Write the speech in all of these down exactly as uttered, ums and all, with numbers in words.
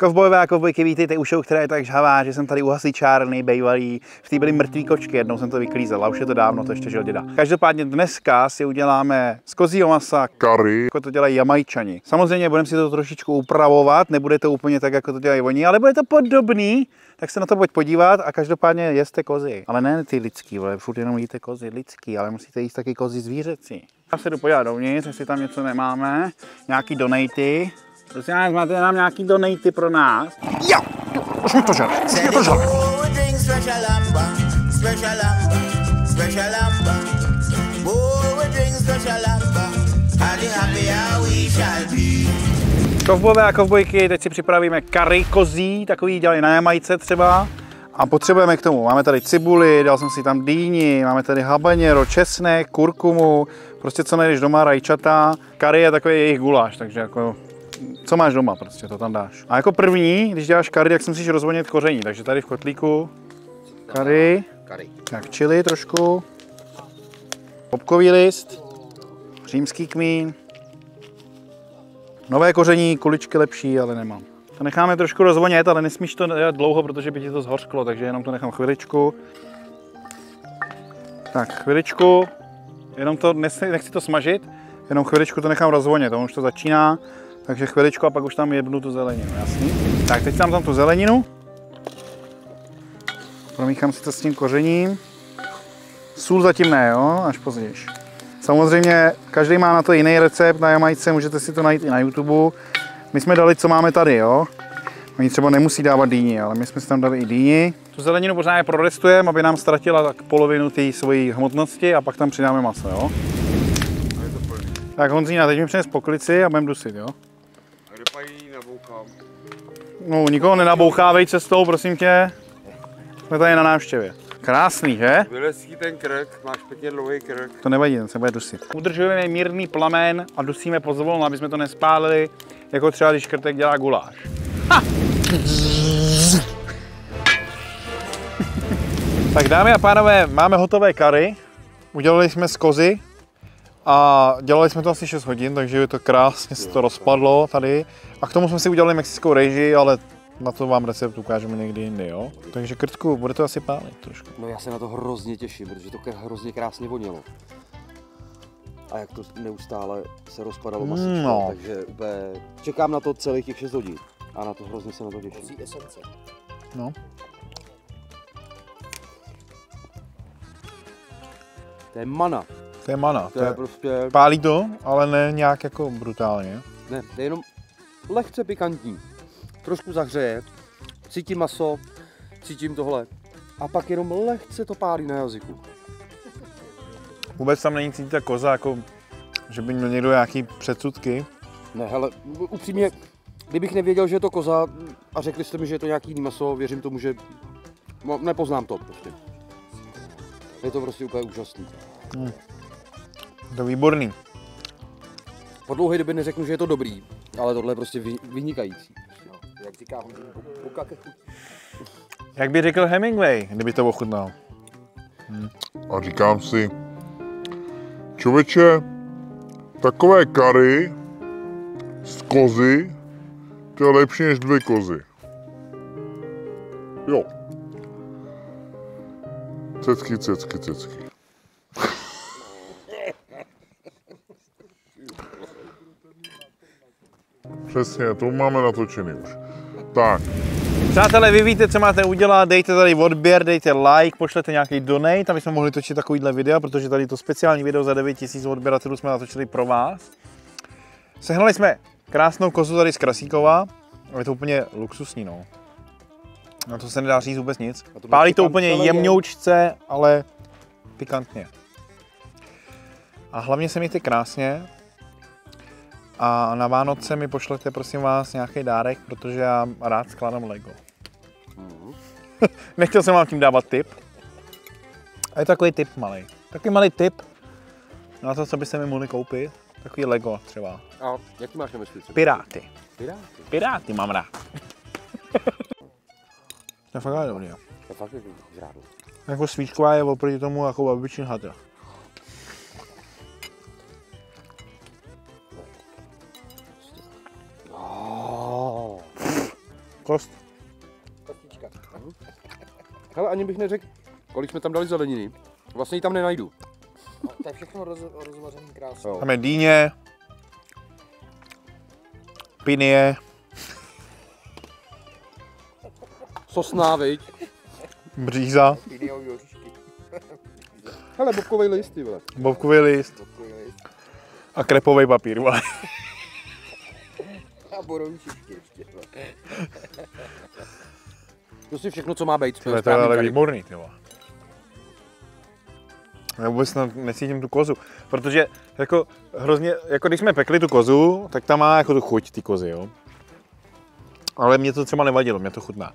Kovbojové a kovbojky, vítejte u show, která je tak žhavá, že jsem tady u hasičárny bejvalý. V té byly mrtví kočky, jednou jsem to vyklízel, a už je to dávno, to ještě žil děda. Každopádně dneska si uděláme z kozího masa curry, jako to dělají Jamajčani. Samozřejmě budeme si to trošičku upravovat, nebude to úplně tak, jako to dělají oni, ale bude to podobný, tak se na to pojď podívat a každopádně jeste kozy. Ale ne ty lidský, vole, furt jenom jíte kozy lidský, ale musíte jíst taky kozy zvířecí. Já se jdu podívat dovnitř, jestli tam něco nemáme, nějaký donaty. Prosím nás, máte nám nějaký donaty pro nás? Jo! Už mi to žere, už mi to žere. Kovbové a kovbojky, teď si připravíme curry kozí, takový dělají na Jamajce třeba. A potřebujeme k tomu, máme tady cibuli, dal jsem si tam dýni, máme tady habanero, česnek, kurkumu, prostě co najdeš doma, rajčata. Curry je takový jejich guláš, takže jako... co máš doma, prostě to tam dáš. A jako první, když děláš curry, tak si musíš rozvonit koření. Takže tady v kotlíku curry, tak chili trošku, popkový list, římský kmín, nové koření, kuličky lepší, ale nemám. To necháme trošku rozvonět, ale nesmíš to dělat dlouho, protože by ti to zhořklo, takže jenom to nechám chviličku. Tak chviličku, jenom to, nechci to smažit, jenom chviličku to nechám rozvonět, on už to začíná. Takže chviličku a pak už tam jebnu tu zeleninu, jasný? Tak teď tam tam tu zeleninu. Promíchám si to s tím kořením. Sůl zatím ne, jo? Až později. Samozřejmě každý má na to jiný recept, na Jamajce můžete si to najít i na YouTube. My jsme dali, co máme tady, jo? Oni třeba nemusí dávat dýni, ale my jsme si tam dali i dýni. Tu zeleninu pořádně prorestujeme, aby nám ztratila tak polovinu té svojí hmotnosti a pak tam přidáme maso, jo? Tak Honzína, teď mi přines poklici a budem dusit, jo? No, nikoho nenabouchávej cestou, prosím tě. Jsme tady na návštěvě. Krásný, že? Vylezký ten krk, máš pěkně dlouhý krk. To nevadí, ten se bude dusit. Udržujeme mírný plamen a dusíme pozvolna, aby jsme to nespálili, jako třeba když krtek dělá guláš. Ha! Tak dámy a pánové, máme hotové curry. Udělali jsme z kozy. A dělali jsme to asi šest hodin, takže je to krásně se to rozpadlo tady. A k tomu jsme si udělali mexickou rejži, ale na to vám recept ukážeme někdy jindy, jo? Takže krtku, bude to asi pálit trošku. No já se na to hrozně těším, protože to hrozně krásně vonělo. A jak to neustále se rozpadalo masičko, no. Takže úplně... čekám na to celých těch šest hodin. A na to hrozně se na to těším. No. To je mana. To je mana, to je to je prostě... pálí to, ale ne nějak jako brutálně. Ne, to je jenom lehce pikantní, trošku zahřeje, cítím maso, cítím tohle a pak jenom lehce to pálí na jazyku. Vůbec tam není cítit ta koza, jako, že by měl někdo nějaký předsudky? Ne, hele, upřímně, kdybych nevěděl, že je to koza a řekli jste mi, že je to nějaký jiný maso, věřím tomu, že no, nepoznám to prostě. Je to prostě úplně úžasný. Hmm. To je výborný. Po dlouhé době neřeknu, že je to dobrý, ale tohle je prostě vynikající. No, jak říká Honzín, jak by řekl Hemingway, kdyby to ochutnal. Hmm. A říkám si, člověče, takové curry z kozy, to je lepší než dvě kozy. Jo. Cecky, cecky, cecky. Přesně, to máme natočený už. Tak. Přátelé, vy víte, co máte udělat, dejte tady odběr, dejte like, pošlete nějaký donate, aby jsme mohli točit takovýhle videa, protože tady to speciální video za devět tisíc odběratelů jsme natočili pro vás. Sehnali jsme krásnou kozu tady z Krasíkova, ale je to úplně luxusní, no. Na to se nedá říct vůbec nic. Pálí to úplně jemňoučce, ale pikantně. A hlavně se mějte krásně. A na Vánoce mi pošlete, prosím vás, nějaký dárek, protože já rád skládám Lego. Mm. Nechtěl jsem vám tím dávat tip. A je to takový tip malý. Takový malý tip na to, co byste mi mohli koupit. Takový Lego třeba. A jaký máš na mysli? Piráty. Piráty? Piráty mám rád. To je fakt ale dobrý. To je fakt dobrý. Jako svíčková je oproti tomu jako babičin hadra. Kost. Kostička. Hm. Hele, ani bych neřekl, kolik jsme tam dali zeleniny. Vlastně ji tam nenajdu. No, to je všechno roz, rozvařený krásně. Tam je dýně, pinie, sosná, viď? Bříza. Piniový oříšky. Hele, bobkovej list, ty vole. Bobkovej list. list. A krepovej papír, vole. A borový šišky ještě, vole. To si všechno, co má být. To je ale výborný, ty vole. Já vůbec necítím tu kozu, protože jako hrozně, jako když jsme pekli tu kozu, tak tam má jako tu chuť ty kozy, jo. Ale mě to třeba nevadilo, mě to chutná.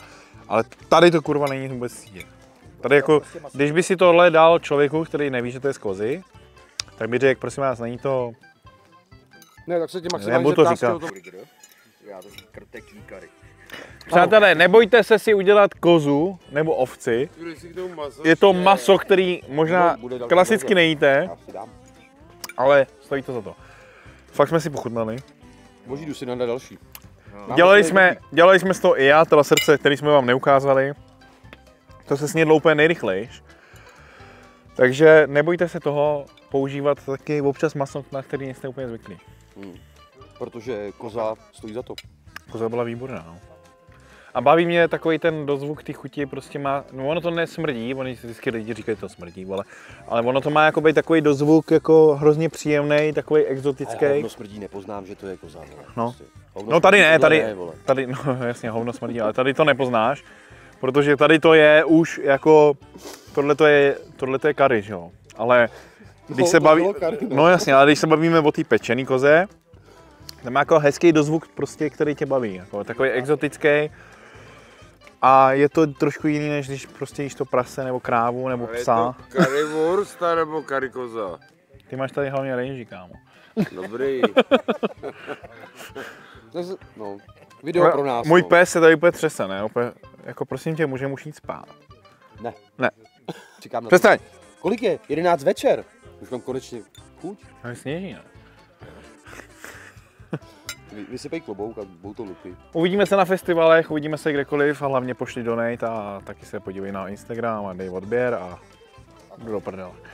Ale tady to kurva není vůbec cítit. Tady jako, když by si tohle dal člověku, který neví, že to je z kozy, tak by řekl, prosím vás, není to... Ne, tak se ti maximálně zeptá z toho to... Já to říkám krtek kýkary. Přátelé, nebojte se si udělat kozu nebo ovci. Je to maso, který možná klasicky nejíte, ale stojí to za to. Fakt jsme si pochutnali. Boží, jdu si na další. Dělali jsme, dělali jsme z toho i já, teda srdce, který jsme vám neukázali. To se snědlo úplně nejrychlejš. Takže nebojte se toho používat taky občas maso, na který nejste úplně zvyklí. Hmm. Protože koza stojí za to. Koza byla výborná, no. A baví mě takový ten dozvuk ty chuti, prostě má, no ono to nesmrdí, oni vždycky lidi říkají, že to smrdí, ale, ale ono to má jakoby takový dozvuk jako hrozně příjemný, takový exotický. Ale hovno smrdí nepoznám, že to je koza. No. no tady ne, tady, ne, tady, no jasně, hovno smrdí, ale tady to nepoznáš, protože tady to je už jako, tohle to je, tohle to je curry, že jo, ale když se baví, no jasně, ale když se bavíme o té pečený koze, tam má jako hezký dozvuk prostě, který tě baví, jako takový exotický. A je to trošku jiný, než když prostě jíš to prase, nebo krávu, nebo psa. Je to currywursta nebo currykoza? Ty máš tady hlavně rejži, kámo. Dobrý. No, video no, pro nás. Můj no. pes se tady úplně třese, ne? Úplně, jako prosím tě, můžeme už jít spát. Ne. Ne. Čekám na Přestaň. To. Kolik je? jedenáct večer. Už tam konečně chuť. Ale sněží, ne? Vysypej klobouk a budou to lupy. Uvidíme se na festivalech, uvidíme se kdekoliv a hlavně pošli donate a taky se podívej na Instagram a dej odběr a do prdele.